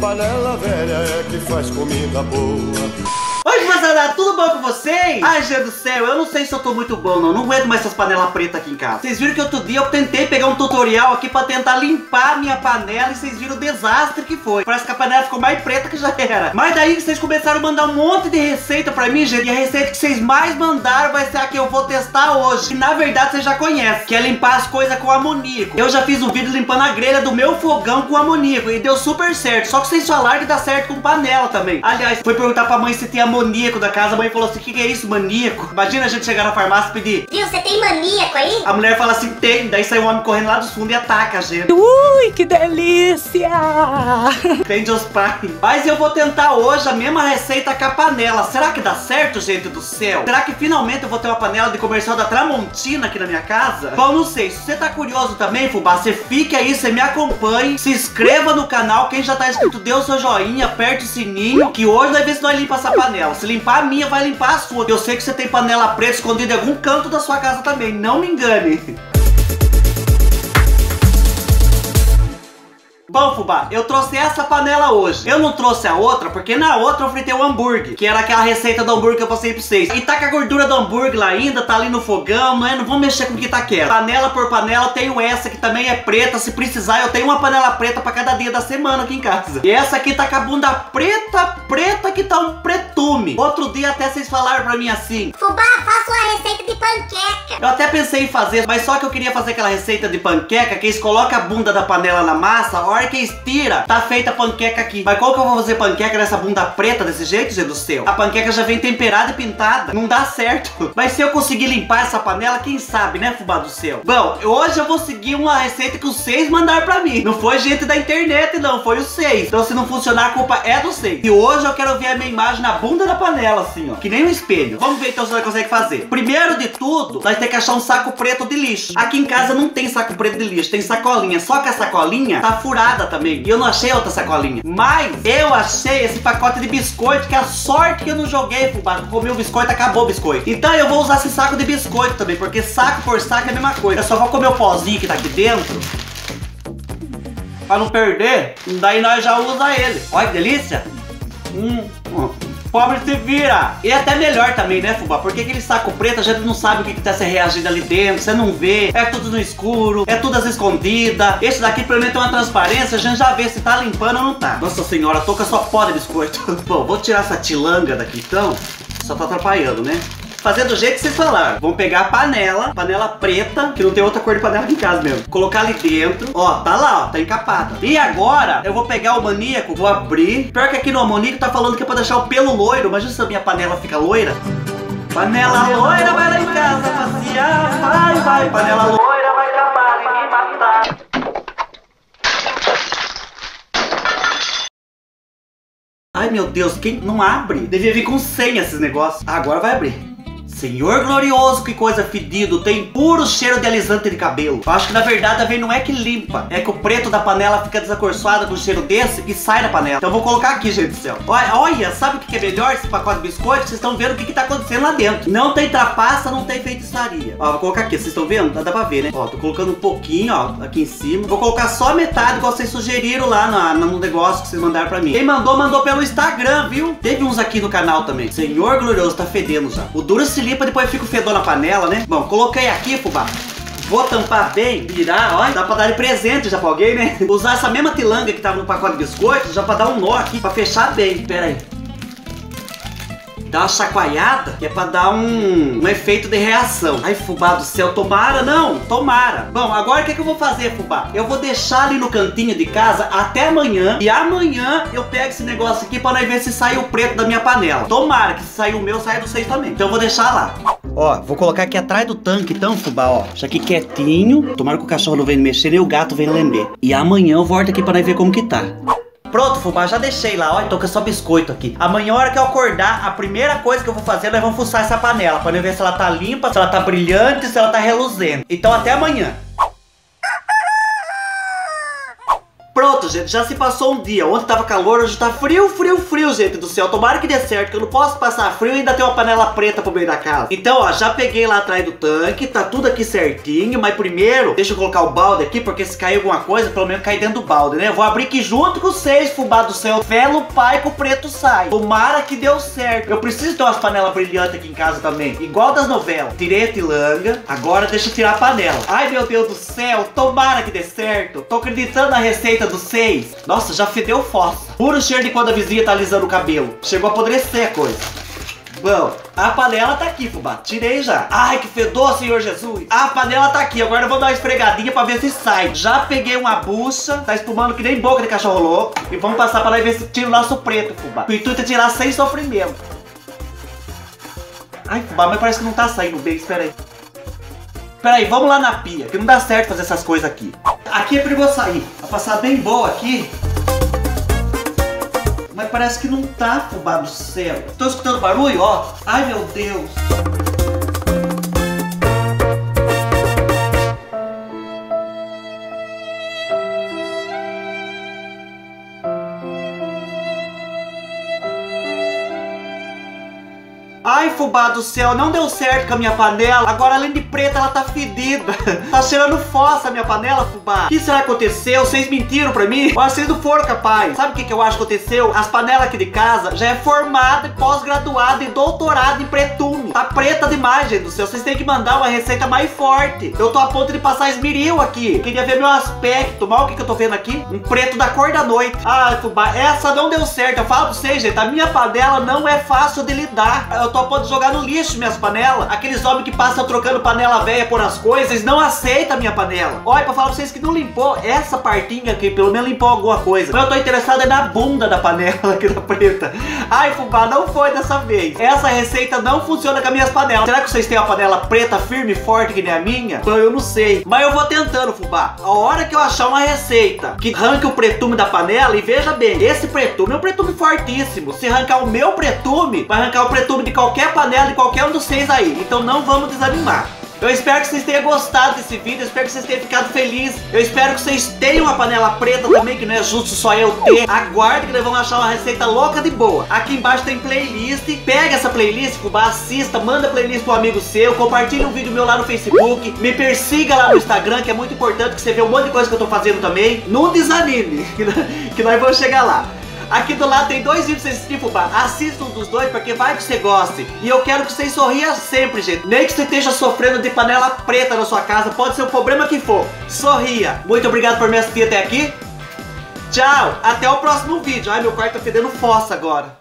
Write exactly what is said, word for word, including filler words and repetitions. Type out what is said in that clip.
Panela velha é que faz comida boa. Oi, moçada, tudo bom com vocês? Ai, gente do céu, eu não sei se eu tô muito bom, não. Não aguento mais essas panelas pretas aqui em casa. Vocês viram que outro dia eu tentei pegar um tutorial aqui pra tentar limpar a minha panela e vocês viram o desastre que foi. Parece que a panela ficou mais preta que já era. Mas daí vocês começaram a mandar um monte de receita pra mim, gente. E a receita que vocês mais mandaram vai ser a que eu vou testar hoje. Que na verdade vocês já conhecem, que é limpar as coisas com amoníaco. Eu já fiz um vídeo limpando a grelha do meu fogão com amoníaco e deu super certo. Só que vocês falaram que dá certo com panela também. Aliás, fui perguntar pra mãe se tem amoníaco. Maníaco da casa, a mãe falou assim, o que, que é isso, maníaco? Imagina a gente chegar na farmácia e pedir, viu, você tem maníaco aí? A mulher fala assim, tem, daí sai um homem correndo lá do fundo e ataca a gente. Ui, que delícia! Entende os pais. Mas eu vou tentar hoje a mesma receita com a panela. Será que dá certo, gente do céu? Será que finalmente eu vou ter uma panela de comercial da Tramontina aqui na minha casa? Bom, não sei, se você tá curioso também, fubá, você fique aí, você me acompanhe, se inscreva no canal, quem já tá inscrito, dê o seu joinha, aperte o sininho, que hoje vai ver se nós limpa essa panela. Se limpar a minha, vai limpar a sua. Eu sei que você tem panela preta escondida em algum canto da sua casa também. Não me engane. Bom, fubá, eu trouxe essa panela hoje. Eu não trouxe a outra, porque na outra eu fritei o hambúrguer, que era aquela receita do hambúrguer que eu passei pra vocês. E tá com a gordura do hambúrguer lá ainda, tá ali no fogão, né? Não vamos mexer com o que tá quieto. Panela por panela, tenho essa que também é preta. Se precisar, eu tenho uma panela preta pra cada dia da semana aqui em casa. E essa aqui tá com a bunda preta, preta, que tá um pretume. Outro dia até vocês falaram pra mim assim, fubá, faça uma receita de panqueca. Eu até pensei em fazer, mas só que eu queria fazer aquela receita de panqueca que eles colocam a bunda da panela na massa, ó, que estira, tá feita a panqueca aqui. Mas como que eu vou fazer panqueca nessa bunda preta desse jeito, gente do céu? A panqueca já vem temperada e pintada, não dá certo. Mas se eu conseguir limpar essa panela, quem sabe, né, fubá do céu? Bom, hoje eu vou seguir uma receita que os seis mandaram pra mim. Não foi gente da internet, não, foi os seis. Então se não funcionar, a culpa é dos seis. E hoje eu quero ver a minha imagem na bunda da panela, assim, ó, que nem um espelho. Vamos ver então se nós conseguimos fazer. Primeiro de tudo, nós temos que achar um saco preto de lixo. Aqui em casa não tem saco preto de lixo, tem sacolinha. Só que a sacolinha tá furada também, e eu não achei outra sacolinha. Mas eu achei esse pacote de biscoito, que a sorte que eu não joguei, fubá, comi o biscoito, acabou o biscoito. Então eu vou usar esse saco de biscoito também, porque saco por saco é a mesma coisa. Eu só vou comer o pozinho que tá aqui dentro pra não perder, daí nós já usa ele. Olha que delícia. Hum, pobre se vira. E até melhor também, né, fubá? Porque aquele saco preto, a gente não sabe o que que tá se reagindo ali dentro. Você não vê, é tudo no escuro, é tudo às escondidas. Esse daqui pelo menos tem uma transparência, a gente já vê se tá limpando ou não tá. Nossa senhora, a touca só pode biscoito. Bom, vou tirar essa tilanga daqui então. Só tá atrapalhando, né? Fazer do jeito que vocês falaram. Vamos pegar a panela, panela preta, que não tem outra cor de panela aqui em casa mesmo. Colocar ali dentro. Ó, tá lá, ó, tá encapada. E agora eu vou pegar o maníaco, vou abrir. Pior que aqui no amoníaco tá falando que é pra deixar o pelo loiro. Imagina se a minha panela fica loira. Panela loira vai lá em casa passear. Vai, vai, panela loira vai acabar e me matar. Ai, meu Deus, quem não abre? Devia vir com senha esses negócios. Ah, agora vai abrir. Senhor glorioso, que coisa fedido. Tem puro cheiro de alisante de cabelo. Eu acho que na verdade a vez não é que limpa, é que o preto da panela fica desacorçoado com o cheiro desse e sai da panela. Então eu vou colocar aqui, gente do céu. Olha, olha, sabe o que é melhor esse pacote de biscoito? Vocês estão vendo o que que tá acontecendo lá dentro. Não tem trapaça, não tem feitiçaria. Ó, vou colocar aqui, vocês estão vendo? Dá, dá pra ver, né? Ó, tô colocando um pouquinho, ó, aqui em cima. Vou colocar só metade, igual vocês sugeriram lá na, no negócio que vocês mandaram pra mim. Quem mandou, mandou pelo Instagram, viu? Teve uns aqui no canal também. Senhor glorioso, tá fedendo já. O duro se limpa, depois fica o fedor na panela, né? Bom, coloquei aqui, fubá. Vou tampar bem, virar, ó. Dá pra dar de presente já pra alguém, né? Usar essa mesma tilanga que tava no pacote de biscoitos, já pra dar um nó aqui, pra fechar bem. Pera aí. Dá uma chacoalhada, que é pra dar um, um efeito de reação. Ai, fubá do céu, tomara, não, tomara. Bom, agora o que que eu vou fazer, fubá? Eu vou deixar ali no cantinho de casa até amanhã. E amanhã eu pego esse negócio aqui pra nós ver se sai o preto da minha panela. Tomara que se sair o meu, saia do seis também. Então eu vou deixar lá. Ó, vou colocar aqui atrás do tanque então, fubá, ó. Deixa aqui quietinho. Tomara que o cachorro não venha mexer e o gato venha lamber. E amanhã eu volto aqui pra nós ver como que tá. Pronto, fubá, já deixei lá, ó, então que é só biscoito aqui. Amanhã, a hora que eu acordar, a primeira coisa que eu vou fazer, nós vamos fuçar essa panela pra ver se ela tá limpa, se ela tá brilhante, se ela tá reluzente. Então até amanhã. Pronto, gente, já se passou um dia. Ontem tava calor, hoje tá frio, frio, frio, gente do céu. Tomara que dê certo, que eu não posso passar frio e ainda tem uma panela preta pro meio da casa. Então, ó, já peguei lá atrás do tanque, tá tudo aqui certinho. Mas primeiro, deixa eu colocar o balde aqui, porque se cair alguma coisa, pelo menos cai dentro do balde, né? Eu vou abrir aqui junto com vocês, fubá do céu. Velo pai que o preto sai. Tomara que deu certo. Eu preciso ter umas panelas brilhantes aqui em casa também, igual das novelas. Tirei a tilanga, agora deixa eu tirar a panela. Ai, meu Deus do céu, tomara que dê certo. Tô acreditando na receita do seis. Nossa, já fedeu fossa. Puro cheiro de quando a vizinha tá alisando o cabelo. Chegou a apodrecer a coisa. Bom, a panela tá aqui, fubá. Tirei já. Ai, que fedor, Senhor Jesus. A panela tá aqui. Agora eu vou dar uma esfregadinha pra ver se sai. Já peguei uma bucha. Tá espumando que nem boca de cachorro louco. E vamos passar pra lá e ver se tira o nosso preto, fubá. O intuito é tirar sem sofrimento. Ai, fubá, mas parece que não tá saindo bem. Espera aí. Espera aí, vamos lá na pia, que não dá certo fazer essas coisas aqui. Aqui é pra eu sair. A passada bem boa aqui. Mas parece que não tá, fubá do céu. Tô escutando barulho, ó. Ai, meu Deus. Ai, fubá do céu, não deu certo com a minha panela. Agora, além de preta, ela tá fedida. Tá cheirando fossa a minha panela, fubá. O que será que aconteceu? Vocês mentiram pra mim? Mas vocês não foram capazes. Sabe o que, que eu acho que aconteceu? As panelas aqui de casa já é formada, pós-graduada e doutorada em pretume. Tá preta demais, gente do céu. Vocês têm que mandar uma receita mais forte. Eu tô a ponto de passar esmeril aqui. Queria ver meu aspecto. Mal o que, que eu tô vendo aqui? Um preto da cor da noite. Ai, fubá, essa não deu certo. Eu falo pra vocês, gente, a minha panela não é fácil de lidar. Eu tô a ponto de jogar no lixo minhas panelas. Aqueles homens que passam trocando panela velha por as coisas não aceitam a minha panela. Olha, pra falar pra vocês que não limpou essa partinha aqui, pelo menos limpou alguma coisa. Mas eu tô interessado é na bunda da panela aqui da preta. Ai, fubá, não foi dessa vez. Essa receita não funciona com as minhas panelas. Será que vocês têm uma panela preta, firme e forte que nem a minha? Bom, eu não sei. Mas eu vou tentando, fubá. A hora que eu achar uma receita que arranque o pretume da panela, e veja bem, esse pretume é um pretume fortíssimo. Se arrancar o meu pretume, vai arrancar o pretume de qualquer panela de qualquer um de vocês aí. Então não vamos desanimar. Eu espero que vocês tenham gostado desse vídeo. Eu espero que vocês tenham ficado felizes. Eu espero que vocês tenham uma panela preta também, que não é justo só eu ter. Aguarde que nós vamos achar uma receita louca de boa. Aqui embaixo tem playlist. Pega essa playlist, fubá, assista, manda a playlist pro amigo seu. Compartilha um vídeo meu lá no Facebook. Me persiga lá no Instagram, que é muito importante, que você vê um monte de coisa que eu tô fazendo também. Não desanime, que nós vamos chegar lá. Aqui do lado tem dois vídeos pra vocês assistirem, fubá. Assista um dos dois, porque vai que você goste. E eu quero que vocês sorriam sempre, gente. Nem que você esteja sofrendo de panela preta na sua casa, pode ser o problema que for. Sorria. Muito obrigado por me assistir até aqui. Tchau. Até o próximo vídeo. Ai, meu quarto tá fedendo fossa agora.